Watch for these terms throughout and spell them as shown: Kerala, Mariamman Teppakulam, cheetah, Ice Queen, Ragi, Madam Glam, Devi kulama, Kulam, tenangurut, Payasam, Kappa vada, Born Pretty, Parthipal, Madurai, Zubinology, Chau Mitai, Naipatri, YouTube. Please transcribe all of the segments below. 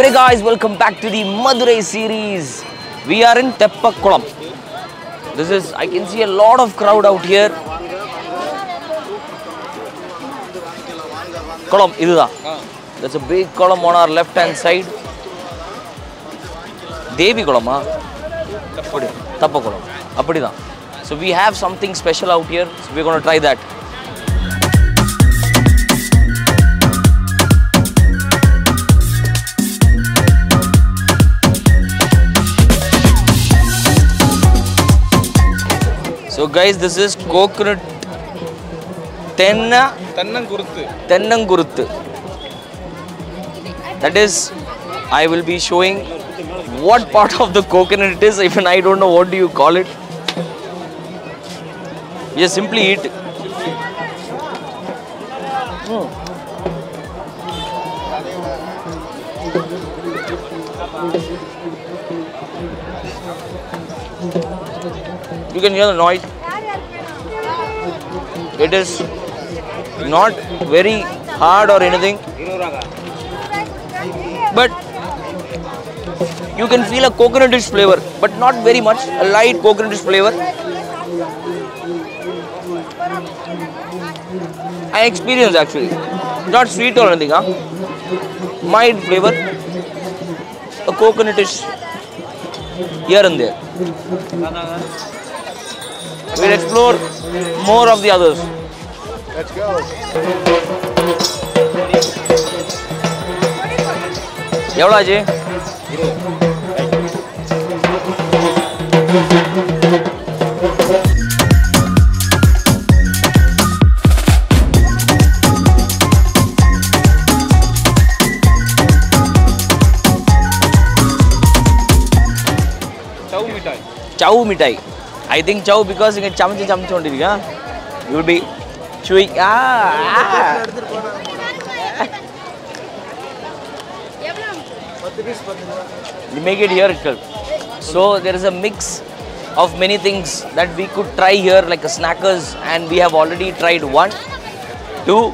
Great guys, welcome back to the Madurai series. We are in Teppakulam. I can see a lot of crowd out here. Kulam, that's a big kulam on our left hand side. Devi kulama. Teppakulam. So we have something special out here. So we're going to try that. So guys, this is coconut tenangurut. That is, I will be showing what part of the coconut it is. Even I don't know what do you call it. You just simply eat. You can hear the noise. It is not very hard or anything, but you can feel a coconutish flavor, but not very much, a light coconutish flavor. I experienced actually, not sweet or anything, mild flavor, a coconutish here and there. We'll explore more of the others. Let's go. Yavlaji. Chau Mitai. Chau Mitai. I think chow because you can you will be chewing. You make it here itself. So there is a mix of many things that we could try here, like a snackers, and we have already tried one, two,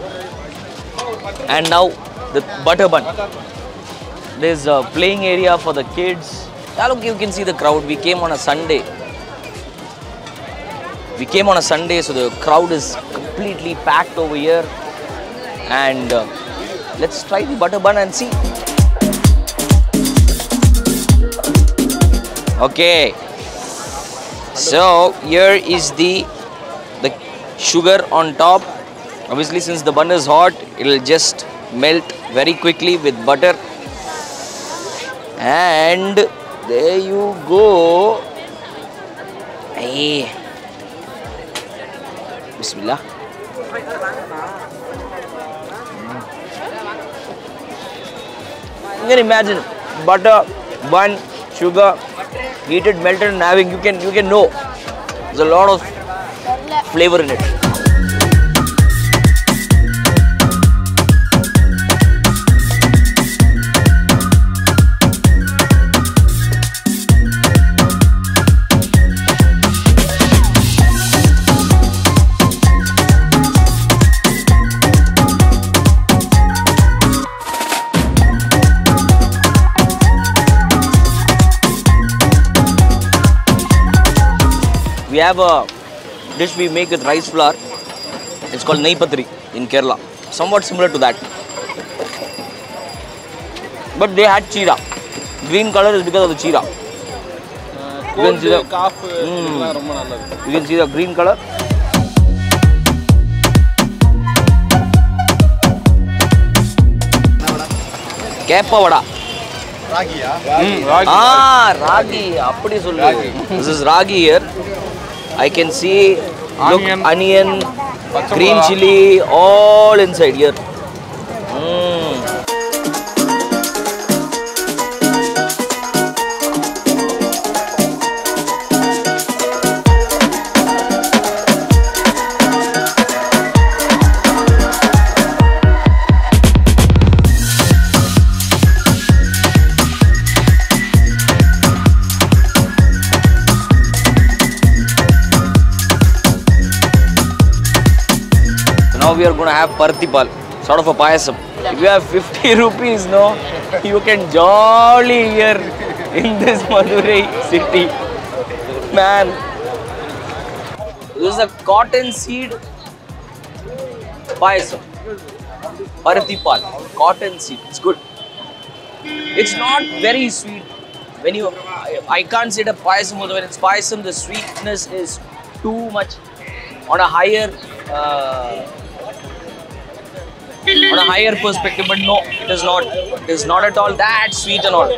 and now the butter bun. There is a playing area for the kids. Look, you can see the crowd. We came on a Sunday. We came on a Sunday, so the crowd is completely packed over here. And let's try the butter bun and see. Okay. So here is the sugar on top. Obviously, since the bun is hot, it'll just melt very quickly with butter. And there you go. Hey. Bismillah. You can imagine butter, bun, sugar, heated, melted, and having you can know there's a lot of flavor in it. We have a dish we make with rice flour. It's called Naipatri in Kerala. Somewhat similar to that. But they had cheetah. Green color is because of the cheetah. You can see the, you can see the green color. Kappa vada. Ragi, Ragi. Ragi. This is ragi here. I can see, onion, look, onion, green chili, all inside here. Now we are going to have Parthipal, sort of a payasam. If you have 50 rupees, no, you can jolly here in this Madurai city. Man, this is a cotton seed Payasam. Parthipal, cotton seed. It's good. It's not very sweet. When you, I can't say the Payasam, although when it's Payasam, the sweetness is too much. On a higher perspective, but no, it is not. It is not at all that sweet and all.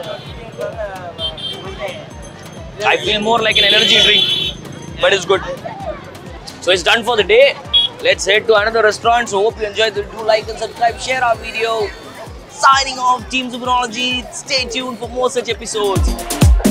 I feel more like an energy drink, but it's good. So it's done for the day. Let's head to another restaurant. So hope you enjoyed the video. Do like and subscribe, share our video. Signing off, Team Zubinology. Stay tuned for more such episodes.